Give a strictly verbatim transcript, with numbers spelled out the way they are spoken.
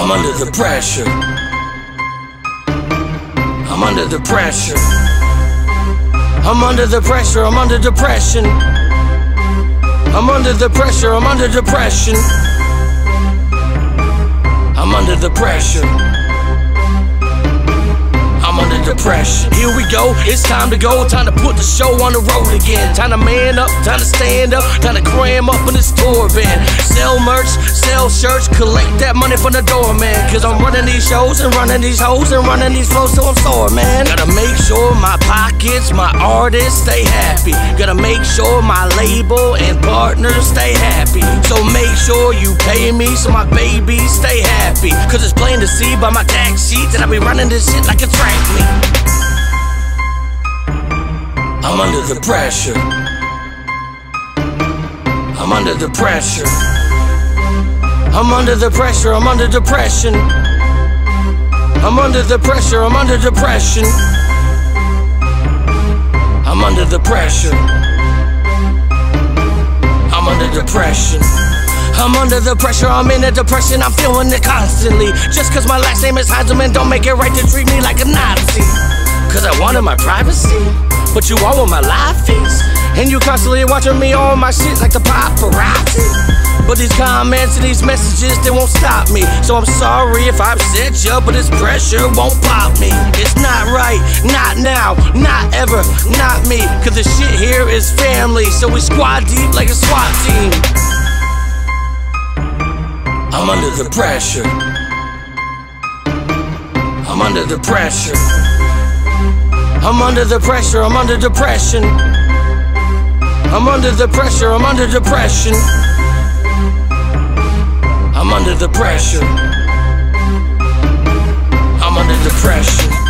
I'm under the pressure. I'm under the pressure. I'm under the pressure. I'm under depression. I'm under the pressure. I'm under depression. I'm under the pressure. Depression. Here we go, it's time to go. Time to put the show on the road again. Time to man up, time to stand up. Time to cram up in this tour van. Sell merch, sell shirts. Collect that money from the doorman. Cause I'm running these shows and running these hoes and running these flows, so I'm sore, man. Gotta make sure my pockets, my artists stay happy. Gotta make sure my label and partners stay happy. So make sure you pay me so my babies stay happy. Cause it's plain to see by my tax sheet that I be running this shit like a track meet. I'm under the pressure. I'm under the pressure. I'm under the pressure. I'm under depression. I'm under the pressure. I'm under depression. I'm under the pressure. I'm under depression. I'm under the pressure, I'm in a depression, I'm feeling it constantly. Just cause my last name is Heisman, don't make it right to treat me like a Nazi. Cause I wanted my privacy, but you all want my live feeds. And you constantly watching me on my shit like the paparazzi. But these comments and these messages, they won't stop me. So I'm sorry if I upset ya, but this pressure won't pop me. It's not right, not now, not ever, not me. Cause this shit here is family, so we squad deep like a SWAT team. I'm under the pressure. I'm under the pressure. I'm under the pressure. I'm under depression. I'm under the pressure. I'm under depression. I'm under the pressure. I'm under depression.